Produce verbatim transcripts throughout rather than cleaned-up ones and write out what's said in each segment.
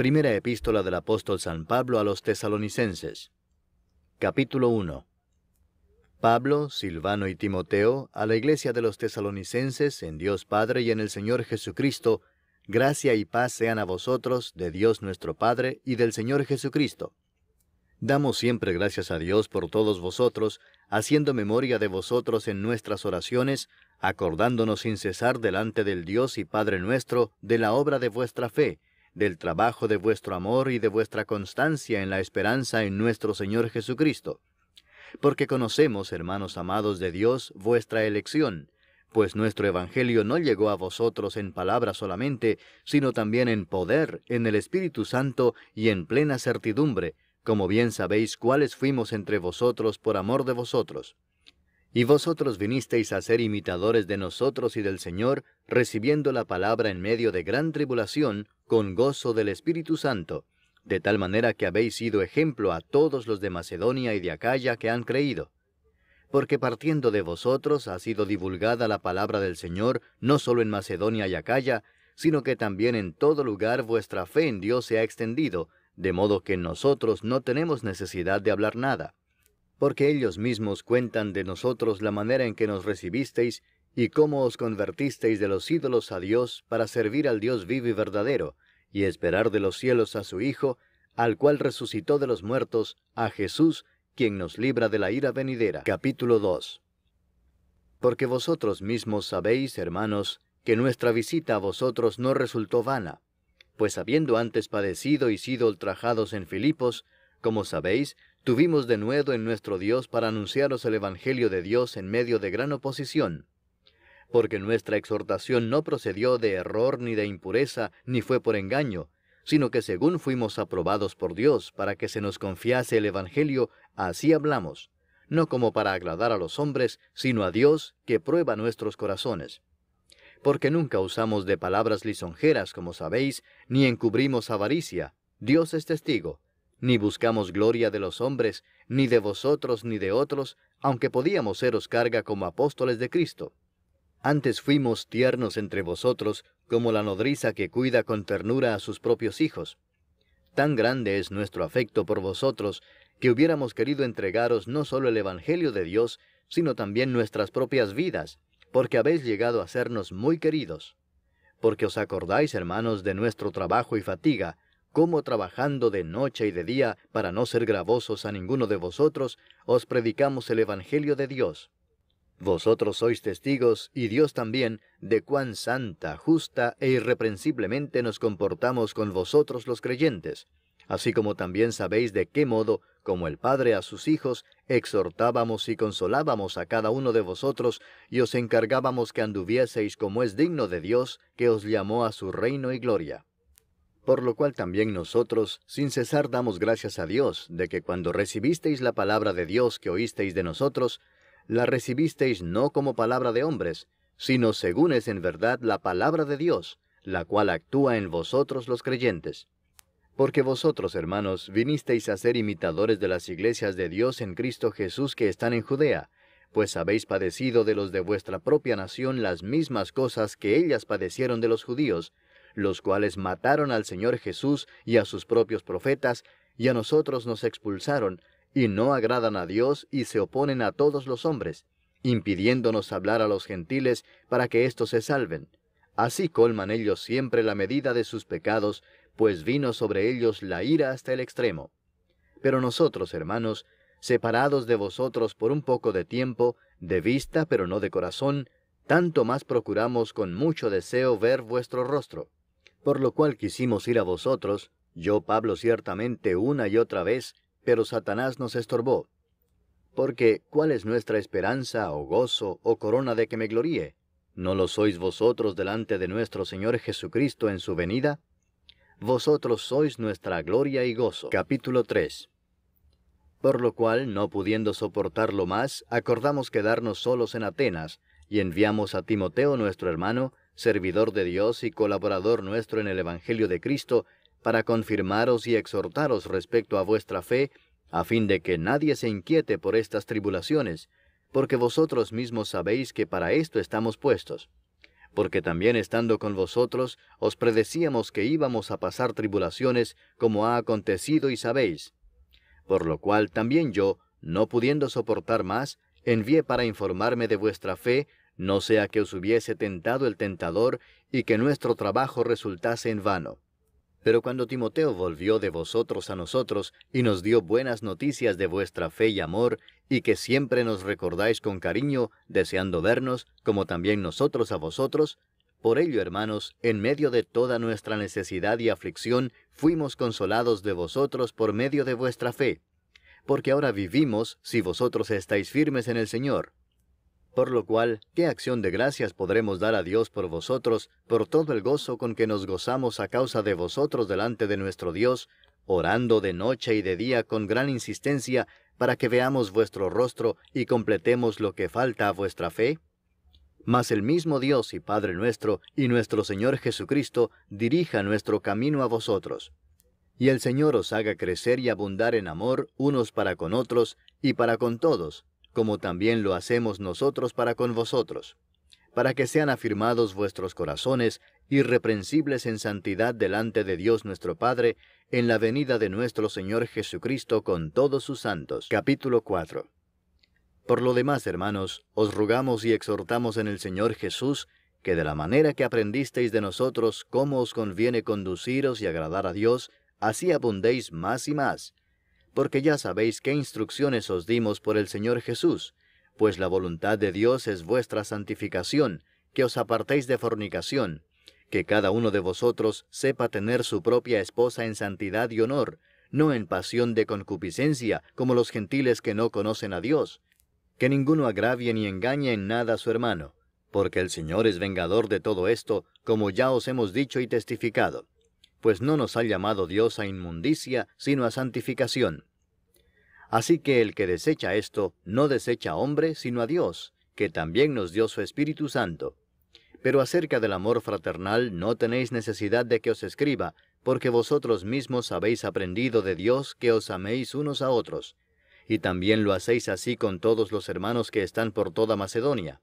Primera epístola del apóstol San Pablo a los Tesalonicenses. Capítulo uno. Pablo, Silvano y Timoteo, a la iglesia de los Tesalonicenses, en Dios Padre y en el Señor Jesucristo, gracia y paz sean a vosotros, de Dios nuestro Padre y del Señor Jesucristo. Damos siempre gracias a Dios por todos vosotros, haciendo memoria de vosotros en nuestras oraciones, acordándonos sin cesar delante del Dios y Padre nuestro de la obra de vuestra fe, del trabajo de vuestro amor y de vuestra constancia en la esperanza en nuestro Señor Jesucristo. Porque conocemos, hermanos amados de Dios, vuestra elección, pues nuestro Evangelio no llegó a vosotros en palabra solamente, sino también en poder, en el Espíritu Santo y en plena certidumbre, como bien sabéis cuáles fuimos entre vosotros por amor de vosotros. Y vosotros vinisteis a ser imitadores de nosotros y del Señor, recibiendo la palabra en medio de gran tribulación, con gozo del Espíritu Santo, de tal manera que habéis sido ejemplo a todos los de Macedonia y de Acaya que han creído. Porque partiendo de vosotros ha sido divulgada la palabra del Señor, no solo en Macedonia y Acaya, sino que también en todo lugar vuestra fe en Dios se ha extendido, de modo que nosotros no tenemos necesidad de hablar nada. Porque ellos mismos cuentan de nosotros la manera en que nos recibisteis y cómo os convertisteis de los ídolos a Dios para servir al Dios vivo y verdadero, y esperar de los cielos a su Hijo, al cual resucitó de los muertos, a Jesús, quien nos libra de la ira venidera. Capítulo dos. Porque vosotros mismos sabéis, hermanos, que nuestra visita a vosotros no resultó vana, pues habiendo antes padecido y sido ultrajados en Filipos, como sabéis, tuvimos denuedo en nuestro Dios para anunciaros el Evangelio de Dios en medio de gran oposición. Porque nuestra exhortación no procedió de error ni de impureza, ni fue por engaño, sino que según fuimos aprobados por Dios para que se nos confiase el Evangelio, así hablamos, no como para agradar a los hombres, sino a Dios que prueba nuestros corazones. Porque nunca usamos de palabras lisonjeras, como sabéis, ni encubrimos avaricia, Dios es testigo. Ni buscamos gloria de los hombres, ni de vosotros ni de otros, aunque podíamos seros carga como apóstoles de Cristo. Antes fuimos tiernos entre vosotros, como la nodriza que cuida con ternura a sus propios hijos. Tan grande es nuestro afecto por vosotros, que hubiéramos querido entregaros no solo el Evangelio de Dios, sino también nuestras propias vidas, porque habéis llegado a sernos muy queridos. Porque os acordáis, hermanos, de nuestro trabajo y fatiga, cómo trabajando de noche y de día, para no ser gravosos a ninguno de vosotros, os predicamos el Evangelio de Dios. Vosotros sois testigos, y Dios también, de cuán santa, justa e irreprensiblemente nos comportamos con vosotros los creyentes, así como también sabéis de qué modo, como el Padre a sus hijos, exhortábamos y consolábamos a cada uno de vosotros, y os encargábamos que anduvieseis como es digno de Dios, que os llamó a su reino y gloria. Por lo cual también nosotros, sin cesar, damos gracias a Dios, de que cuando recibisteis la palabra de Dios que oísteis de nosotros, la recibisteis no como palabra de hombres, sino según es en verdad la palabra de Dios, la cual actúa en vosotros los creyentes. Porque vosotros, hermanos, vinisteis a ser imitadores de las iglesias de Dios en Cristo Jesús que están en Judea, pues habéis padecido de los de vuestra propia nación las mismas cosas que ellas padecieron de los judíos, los cuales mataron al Señor Jesús y a sus propios profetas, y a nosotros nos expulsaron, y no agradan a Dios y se oponen a todos los hombres, impidiéndonos hablar a los gentiles para que éstos se salven. Así colman ellos siempre la medida de sus pecados, pues vino sobre ellos la ira hasta el extremo. Pero nosotros, hermanos, separados de vosotros por un poco de tiempo, de vista pero no de corazón, tanto más procuramos con mucho deseo ver vuestro rostro. Por lo cual quisimos ir a vosotros, yo Pablo ciertamente una y otra vez, pero Satanás nos estorbó. Porque, ¿cuál es nuestra esperanza, o gozo, o corona de que me gloríe? ¿No lo sois vosotros delante de nuestro Señor Jesucristo en su venida? Vosotros sois nuestra gloria y gozo. Capítulo tres. Por lo cual, no pudiendo soportarlo más, acordamos quedarnos solos en Atenas, y enviamos a Timoteo nuestro hermano, servidor de Dios y colaborador nuestro en el Evangelio de Cristo, para confirmaros y exhortaros respecto a vuestra fe, a fin de que nadie se inquiete por estas tribulaciones, porque vosotros mismos sabéis que para esto estamos puestos. porque también estando con vosotros os predecíamos que íbamos a pasar tribulaciones, como ha acontecido y sabéis. Por lo cual también yo, no pudiendo soportar más, envié para informarme de vuestra fe, no sea que os hubiese tentado el tentador, y que nuestro trabajo resultase en vano. Pero cuando Timoteo volvió de vosotros a nosotros, y nos dio buenas noticias de vuestra fe y amor, y que siempre nos recordáis con cariño, deseando vernos, como también nosotros a vosotros, por ello, hermanos, en medio de toda nuestra necesidad y aflicción, fuimos consolados de vosotros por medio de vuestra fe. Porque ahora vivimos, si vosotros estáis firmes en el Señor. Por lo cual, ¿qué acción de gracias podremos dar a Dios por vosotros, por todo el gozo con que nos gozamos a causa de vosotros delante de nuestro Dios, orando de noche y de día con gran insistencia, para que veamos vuestro rostro y completemos lo que falta a vuestra fe? Mas el mismo Dios y Padre nuestro y nuestro Señor Jesucristo dirija nuestro camino a vosotros. Y el Señor os haga crecer y abundar en amor unos para con otros y para con todos, como también lo hacemos nosotros para con vosotros, para que sean afirmados vuestros corazones, irreprensibles en santidad delante de Dios nuestro Padre, en la venida de nuestro Señor Jesucristo con todos sus santos. Capítulo cuatro. Por lo demás, hermanos, os rogamos y exhortamos en el Señor Jesús, que de la manera que aprendisteis de nosotros cómo os conviene conduciros y agradar a Dios, así abundéis más y más, porque ya sabéis qué instrucciones os dimos por el Señor Jesús, pues la voluntad de Dios es vuestra santificación, que os apartéis de fornicación, que cada uno de vosotros sepa tener su propia esposa en santidad y honor, no en pasión de concupiscencia, como los gentiles que no conocen a Dios, que ninguno agravie ni engañe en nada a su hermano, porque el Señor es vengador de todo esto, como ya os hemos dicho y testificado. Pues no nos ha llamado Dios a inmundicia, sino a santificación. Así que el que desecha esto, no desecha a hombre, sino a Dios, que también nos dio su Espíritu Santo. Pero acerca del amor fraternal no tenéis necesidad de que os escriba, porque vosotros mismos habéis aprendido de Dios que os améis unos a otros, y también lo hacéis así con todos los hermanos que están por toda Macedonia.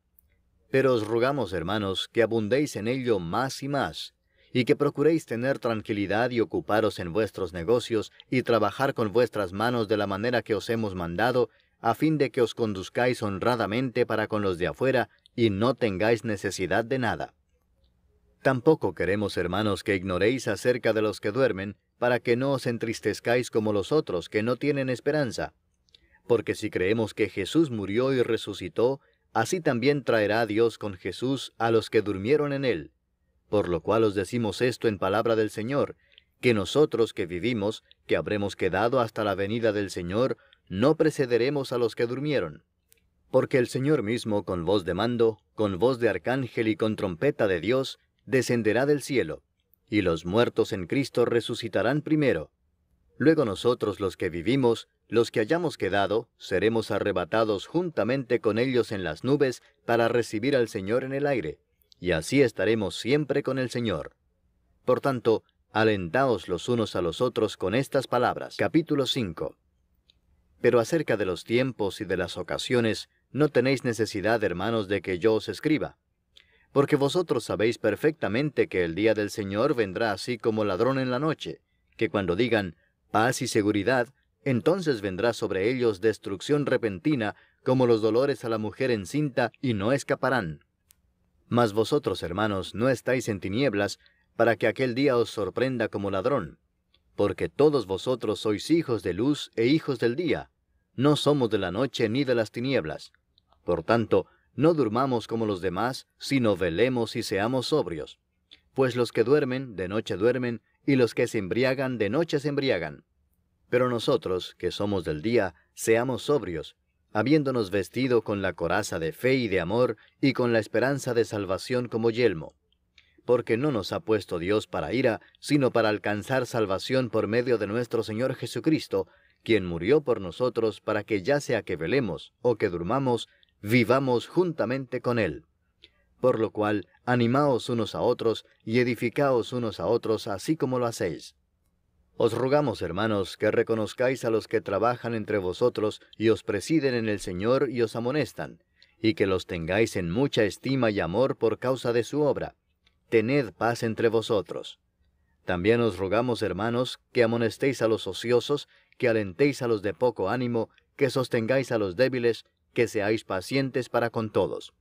Pero os rogamos, hermanos, que abundéis en ello más y más, y que procuréis tener tranquilidad y ocuparos en vuestros negocios y trabajar con vuestras manos de la manera que os hemos mandado, a fin de que os conduzcáis honradamente para con los de afuera y no tengáis necesidad de nada. Tampoco queremos, hermanos, que ignoréis acerca de los que duermen, para que no os entristezcáis como los otros que no tienen esperanza. Porque si creemos que Jesús murió y resucitó, así también traerá Dios con Jesús a los que durmieron en él. Por lo cual os decimos esto en palabra del Señor, que nosotros que vivimos, que habremos quedado hasta la venida del Señor, no precederemos a los que durmieron. Porque el Señor mismo, con voz de mando, con voz de arcángel y con trompeta de Dios, descenderá del cielo, y los muertos en Cristo resucitarán primero. Luego nosotros los que vivimos, los que hayamos quedado, seremos arrebatados juntamente con ellos en las nubes para recibir al Señor en el aire. Y así estaremos siempre con el Señor. Por tanto, alentaos los unos a los otros con estas palabras. Capítulo cinco. Pero acerca de los tiempos y de las ocasiones, no tenéis necesidad, hermanos, de que yo os escriba. Porque vosotros sabéis perfectamente que el día del Señor vendrá así como ladrón en la noche, que cuando digan paz y seguridad, entonces vendrá sobre ellos destrucción repentina, como los dolores a la mujer encinta, y no escaparán. Mas vosotros, hermanos, no estáis en tinieblas, para que aquel día os sorprenda como ladrón. Porque todos vosotros sois hijos de luz e hijos del día. No somos de la noche ni de las tinieblas. Por tanto, no durmamos como los demás, sino velemos y seamos sobrios. Pues los que duermen, de noche duermen, y los que se embriagan, de noche se embriagan. Pero nosotros, que somos del día, seamos sobrios, habiéndonos vestido con la coraza de fe y de amor, y con la esperanza de salvación como yelmo. Porque no nos ha puesto Dios para ira, sino para alcanzar salvación por medio de nuestro Señor Jesucristo, quien murió por nosotros para que ya sea que velemos o que durmamos, vivamos juntamente con él. Por lo cual, animaos unos a otros y edificaos unos a otros, así como lo hacéis. Os rogamos, hermanos, que reconozcáis a los que trabajan entre vosotros y os presiden en el Señor y os amonestan, y que los tengáis en mucha estima y amor por causa de su obra. Tened paz entre vosotros. También os rogamos, hermanos, que amonestéis a los ociosos, que alentéis a los de poco ánimo, que sostengáis a los débiles, que seáis pacientes para con todos.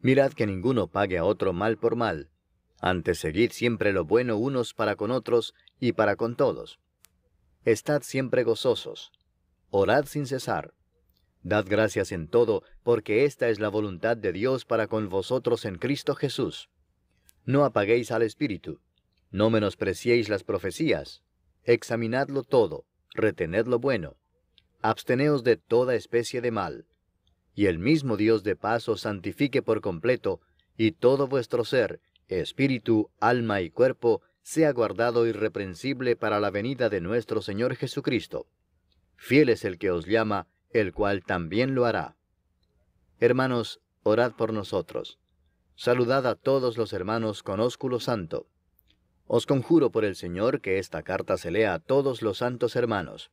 Mirad que ninguno pague a otro mal por mal. Antes seguid siempre lo bueno unos para con otros y para con todos. Estad siempre gozosos. Orad sin cesar. Dad gracias en todo, porque esta es la voluntad de Dios para con vosotros en Cristo Jesús. No apaguéis al Espíritu. No menospreciéis las profecías. Examinadlo todo, retened lo bueno. Absteneos de toda especie de mal. Y el mismo Dios de paz os santifique por completo, y todo vuestro ser, espíritu, alma y cuerpo, sea guardado irreprensible para la venida de nuestro Señor Jesucristo. Fiel es el que os llama, el cual también lo hará. Hermanos, orad por nosotros. Saludad a todos los hermanos con ósculo santo. Os conjuro por el Señor que esta carta se lea a todos los santos hermanos.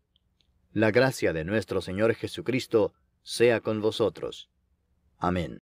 La gracia de nuestro Señor Jesucristo sea con vosotros. Amén.